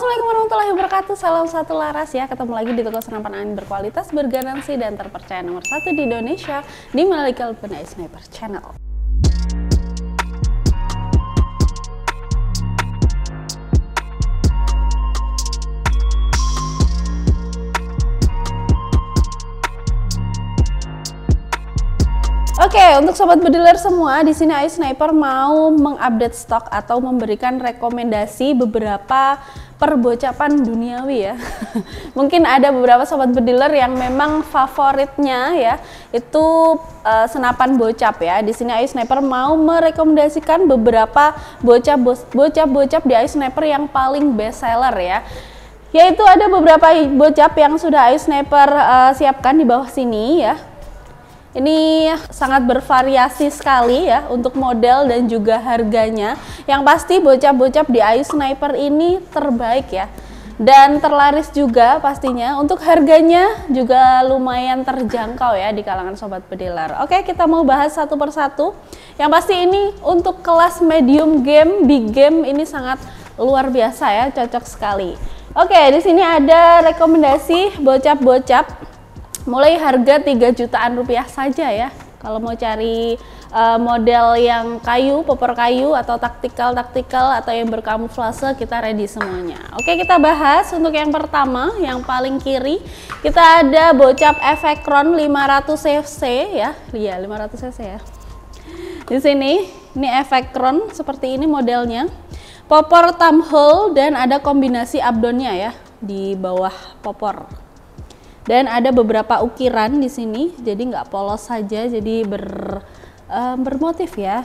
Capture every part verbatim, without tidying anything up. Assalamualaikum warahmatullahi wabarakatuh. Salam satu laras ya. Ketemu lagi di toko senapan angin berkualitas, bergaransi dan terpercaya nomor satu di Indonesia di Ayu Sniper Channel. Oke, okay, untuk sobat bediler semua, di sini Ayu Sniper mau mengupdate stok atau memberikan rekomendasi beberapa perbocapan duniawi ya. Mungkin ada beberapa sobat bediler yang memang favoritnya ya itu uh, senapan bocap ya. Di sini Ayu Sniper mau merekomendasikan beberapa bocap-bocap di Ayu Sniper yang paling best seller ya. Yaitu ada beberapa bocap yang sudah Ayu Sniper uh, siapkan di bawah sini ya. Ini sangat bervariasi sekali ya untuk model dan juga harganya. Yang pasti bocap-bocap di Ayu Sniper ini terbaik ya. Dan terlaris juga pastinya. Untuk harganya juga lumayan terjangkau ya di kalangan sobat pediler. Oke, kita mau bahas satu persatu. Yang pasti ini untuk kelas medium game, big game ini sangat luar biasa ya, cocok sekali. Oke, di sini ada rekomendasi bocap-bocap. Mulai harga tiga jutaan rupiah saja ya. Kalau mau cari uh, model yang kayu, popor kayu atau taktikal-taktikal atau yang berkamuflase, kita ready semuanya. Oke, kita bahas untuk yang pertama, yang paling kiri. Kita ada bocap Efektron lima ratus cc ya. Iya, lima ratus cc ya. Di sini, ini Efektron seperti ini modelnya. Popor tamhole dan ada kombinasi abdonnya ya di bawah popor. Dan ada beberapa ukiran di sini, jadi nggak polos saja, jadi ber, uh, bermotif ya,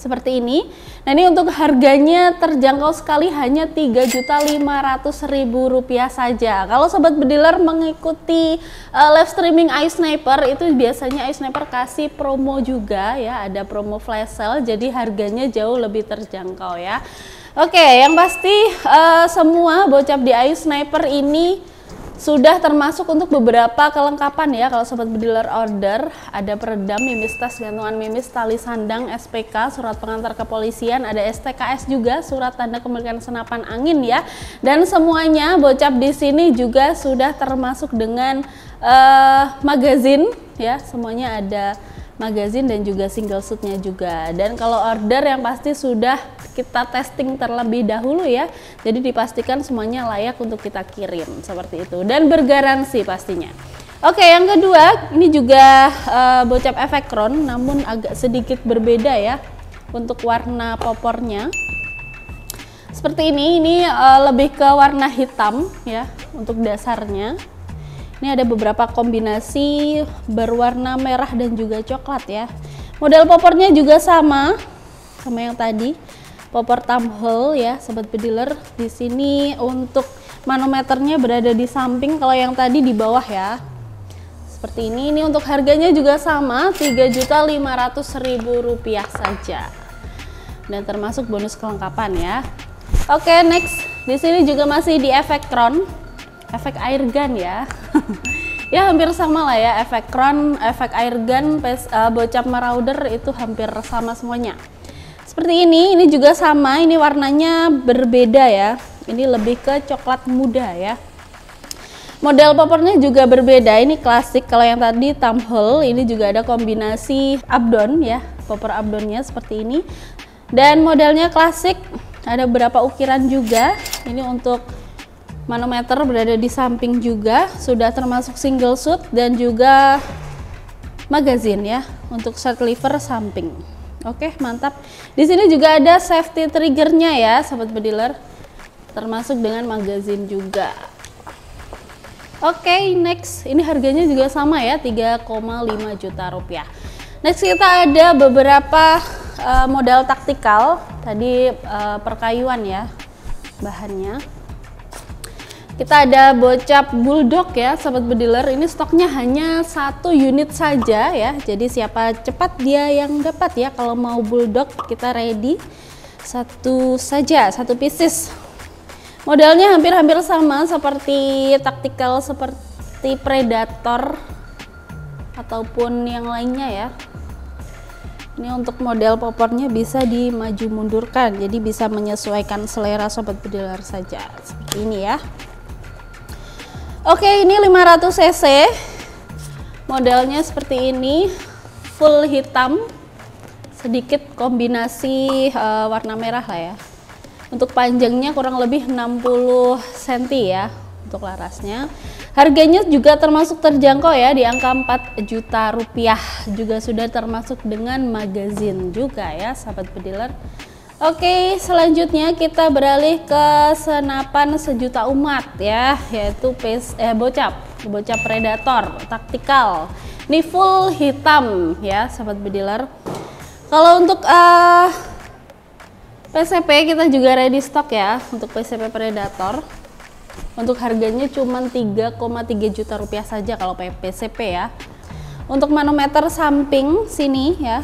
seperti ini. Nah, ini untuk harganya terjangkau sekali, hanya tiga juta lima ratus ribu rupiah saja. Kalau sobat bediler mengikuti uh, live streaming Ayu Sniper, itu biasanya Ayu Sniper kasih promo juga ya, ada promo flash sale, jadi harganya jauh lebih terjangkau ya. Oke, yang pasti uh, semua bocap di Ayu Sniper ini sudah termasuk untuk beberapa kelengkapan ya. Kalau sobat bediler order, ada peredam, mimis tas, gantungan mimis, tali sandang, S P K, surat pengantar kepolisian, ada S T K S juga, surat tanda kepemilikan senapan angin ya. Dan semuanya bocap di sini juga sudah termasuk dengan uh, magazin ya, semuanya ada magazin dan juga single shootnya juga. Dan kalau order yang pasti sudah kita testing terlebih dahulu ya, jadi dipastikan semuanya layak untuk kita kirim seperti itu dan bergaransi pastinya. Oke, yang kedua ini juga uh, bocap Efektron, namun agak sedikit berbeda ya untuk warna popornya. Seperti ini, ini uh, lebih ke warna hitam ya untuk dasarnya. Ini ada beberapa kombinasi berwarna merah dan juga coklat ya. Model popornya juga sama sama yang tadi. Popor tamhole ya, sobat pediler. Di sini untuk manometernya berada di samping, kalau yang tadi di bawah ya. Seperti ini. Ini untuk harganya juga sama, tiga juta lima ratus ribu rupiah saja. Dan termasuk bonus kelengkapan ya. Oke, next. Di sini juga masih di Efektron. Efek air gun ya. Ya, hampir sama lah ya, Efektron, efek air gun, pes, uh, bocap marauder itu hampir sama semuanya. Seperti ini, ini juga sama, ini warnanya berbeda ya. Ini lebih ke coklat muda ya. Model popornya juga berbeda, ini klasik. Kalau yang tadi tamhole, ini juga ada kombinasi abdon ya, popor abdonnya seperti ini. Dan modelnya klasik, ada beberapa ukiran juga. Ini untuk manometer berada di samping juga, sudah termasuk single shoot dan juga magazin ya untuk short lever samping. Oke, mantap. Di sini juga ada safety triggernya ya, sobat bediler, termasuk dengan magazin juga. Oke, next. Ini harganya juga sama ya, tiga koma lima juta rupiah. Next kita ada beberapa uh, model taktikal, tadi uh, perkayuan ya bahannya. Kita ada bocap Bulldog ya, sobat bediler. Ini stoknya hanya satu unit saja ya. Jadi siapa cepat dia yang dapat ya. Kalau mau Bulldog kita ready satu saja, satu pieces. Modelnya hampir-hampir sama seperti taktikal seperti Predator ataupun yang lainnya ya. Ini untuk model popornya bisa dimaju mundurkan, jadi bisa menyesuaikan selera sobat bediler saja. Seperti ini ya. Oke, ini lima ratus cc. Modelnya seperti ini, full hitam. Sedikit kombinasi uh, warna merah lah ya. Untuk panjangnya kurang lebih enam puluh sentimeter ya untuk larasnya. Harganya juga termasuk terjangkau ya, di angka empat juta rupiah, juga sudah termasuk dengan magazin juga ya sahabat bediler. Oke, selanjutnya kita beralih ke senapan sejuta umat ya, yaitu P S, eh, bocap, bocap Predator taktikal. Ini full hitam ya sahabat bediler. Kalau untuk uh, P C P kita juga ready stock ya untuk P C P Predator. Untuk harganya cuma tiga koma tiga juta rupiah saja kalau P C P ya. Untuk manometer samping sini ya,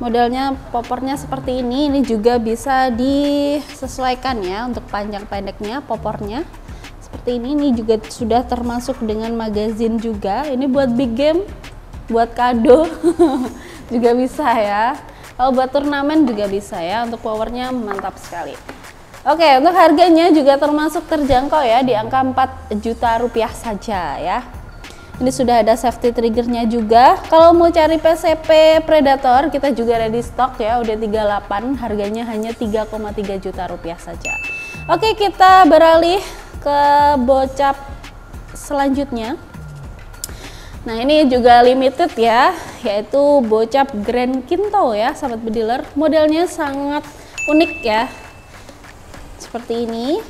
modelnya popornya seperti ini. Ini juga bisa disesuaikan ya untuk panjang pendeknya popornya. Seperti ini, ini juga sudah termasuk dengan magazin juga. Ini buat big game, buat kado juga bisa ya. Kalau buat turnamen juga bisa ya. Untuk powernya mantap sekali. Oke, untuk harganya juga termasuk terjangkau ya, di angka empat juta rupiah saja ya. Ini sudah ada safety triggernya juga. Kalau mau cari P C P Predator kita juga ready stock ya, udah tiga puluh delapan, harganya hanya tiga koma tiga juta rupiah saja. Oke, kita beralih ke bocap selanjutnya. Nah, ini juga limited ya, yaitu bocap Grand Kinto ya sahabat bediler. Modelnya sangat unik ya, seperti ini,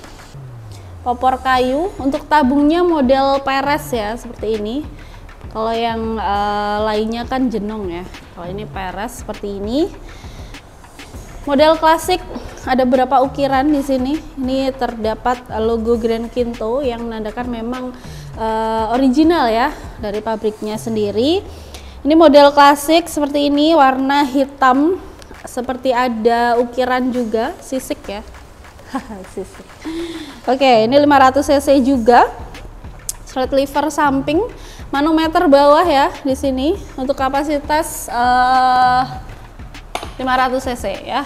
popor kayu. Untuk tabungnya model peres ya, seperti ini. Kalau yang e, lainnya kan jenong ya, kalau ini peres seperti ini. Model klasik, ada beberapa ukiran di sini. Ini terdapat logo Grand Kinto yang menandakan memang Uh, original ya dari pabriknya sendiri. Ini model klasik seperti ini, warna hitam, seperti ada ukiran juga, sisik ya. Sisik. Oke, ini lima ratus cc juga. Slot lever samping, manometer bawah ya di sini untuk kapasitas uh, lima ratus cc ya.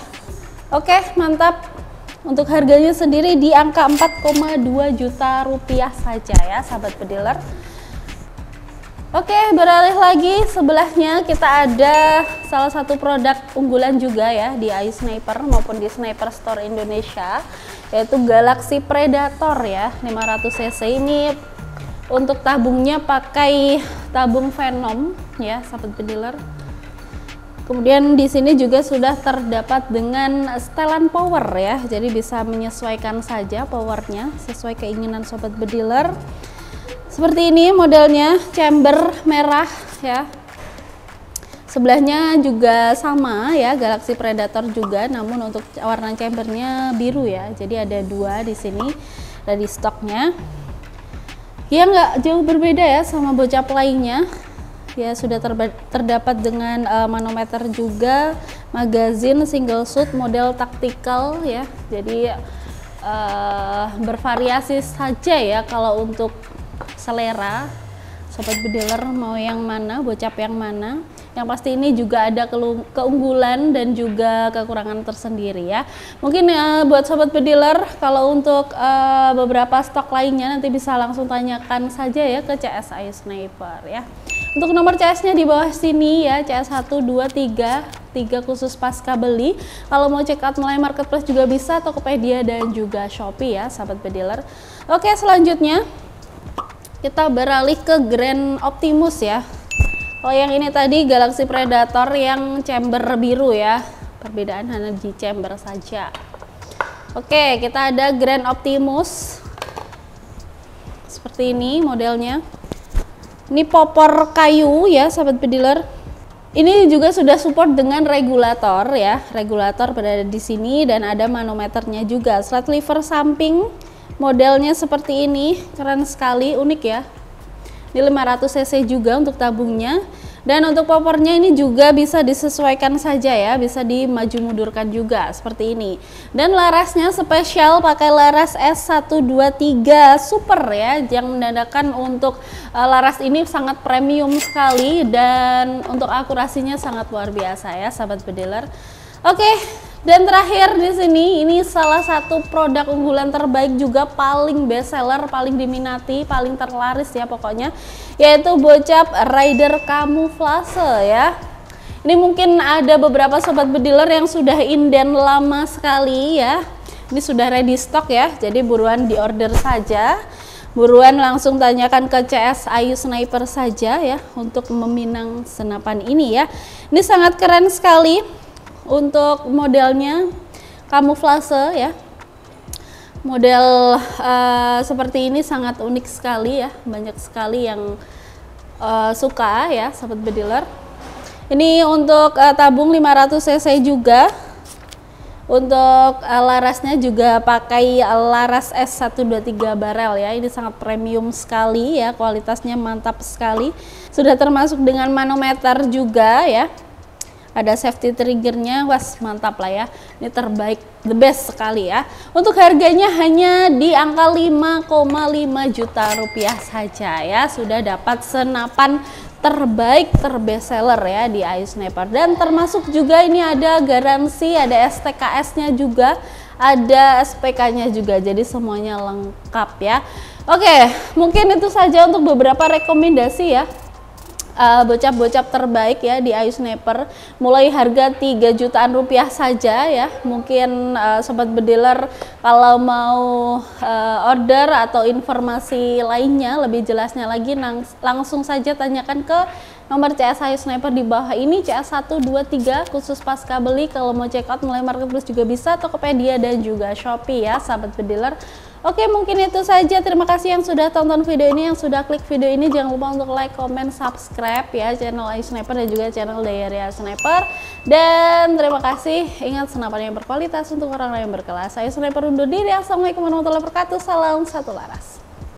Oke, mantap. Untuk harganya sendiri di angka empat koma dua juta rupiah saja ya sahabat bediler. Oke, beralih lagi, sebelahnya kita ada salah satu produk unggulan juga ya di Ayu Sniper maupun di Sniper Store Indonesia, yaitu Galaxy Predator ya lima ratus cc. Ini untuk tabungnya pakai tabung Venom ya sahabat bediler. Kemudian di sini juga sudah terdapat dengan setelan power ya, jadi bisa menyesuaikan saja powernya sesuai keinginan sobat bediler. Seperti ini modelnya, chamber merah ya. Sebelahnya juga sama ya, Galaxy Predator juga, namun untuk warna chambernya biru ya. Jadi ada dua di sini dari stoknya. Ya, nggak jauh berbeda ya sama bocap lainnya. Ya, sudah terdapat dengan uh, manometer juga, magazin single shoot model taktikal ya. Jadi uh, bervariasi saja ya kalau untuk selera sobat bediler mau yang mana, bocap yang mana. Yang pasti ini juga ada keunggulan dan juga kekurangan tersendiri ya. Mungkin uh, buat sobat bediler, kalau untuk uh, beberapa stok lainnya nanti bisa langsung tanyakan saja ya ke C S Ayu Sniper ya. Untuk nomor C S-nya di bawah sini ya, C S satu dua tiga tiga khusus pasca beli. Kalau mau check out melalui marketplace juga bisa, Tokopedia dan juga Shopee ya sahabat bediler. Oke, selanjutnya kita beralih ke Grand Optimus ya. Kalau yang ini tadi Galaxy Predator yang chamber biru ya, perbedaan hanya di chamber saja. Oke, kita ada Grand Optimus seperti ini modelnya. Ini popor kayu ya sahabat bediler. Ini juga sudah support dengan regulator ya. Regulator berada di sini dan ada manometernya juga. Slot lever samping modelnya seperti ini, keren sekali, unik ya. Ini lima ratus cc juga untuk tabungnya. Dan untuk powernya ini juga bisa disesuaikan saja ya, bisa dimaju mundurkan juga seperti ini. Dan larasnya spesial pakai laras S seratus dua puluh tiga Super ya, yang menandakan untuk laras ini sangat premium sekali dan untuk akurasinya sangat luar biasa ya sahabat bedeler. Oke, dan terakhir di sini ini salah satu produk unggulan terbaik juga, paling best seller, paling diminati, paling terlaris ya pokoknya, yaitu bocap Rider kamuflase ya. Ini mungkin ada beberapa sobat bediler yang sudah inden lama sekali ya. Ini sudah ready stock ya, jadi buruan diorder saja. Buruan langsung tanyakan ke C S Ayu Sniper saja ya untuk meminang senapan ini ya. Ini sangat keren sekali untuk modelnya, kamuflase ya. Model uh, seperti ini sangat unik sekali ya, banyak sekali yang uh, suka ya sahabat bediler. Ini untuk uh, tabung lima ratus cc juga. Untuk larasnya juga pakai laras S seratus dua puluh tiga barel ya. Ini sangat premium sekali ya, kualitasnya mantap sekali. Sudah termasuk dengan manometer juga ya. Ada safety triggernya, was mantap lah ya. Ini terbaik, the best sekali ya. Untuk harganya hanya di angka lima koma lima juta rupiah saja ya. Sudah dapat senapan terbaik, terbest seller ya di Ayu Sniper. Dan termasuk juga ini ada garansi, ada S T K S-nya juga, ada S P K-nya juga, jadi semuanya lengkap ya. Oke, mungkin itu saja untuk beberapa rekomendasi ya, bocap-bocap uh, terbaik ya di Ayu Sniper, mulai harga tiga jutaan rupiah saja ya. Mungkin uh, sobat bediler kalau mau uh, order atau informasi lainnya lebih jelasnya lagi, langsung saja tanyakan ke nomor C S Ayu Sniper di bawah ini, C S seratus dua puluh tiga khusus pasca beli. Kalau mau check out mulai Marketplace juga bisa, Tokopedia dan juga Shopee ya sahabat bediler. Oke, mungkin itu saja. Terima kasih yang sudah tonton video ini, yang sudah klik video ini. Jangan lupa untuk like, comment, subscribe ya channel Ayu Sniper dan juga channel Diary Ayu Sniper. Dan terima kasih. Ingat, senapan yang berkualitas untuk orang-orang yang berkelas. Ayu Sniper undur diri. Assalamualaikum warahmatullahi wabarakatuh. Salam satu laras.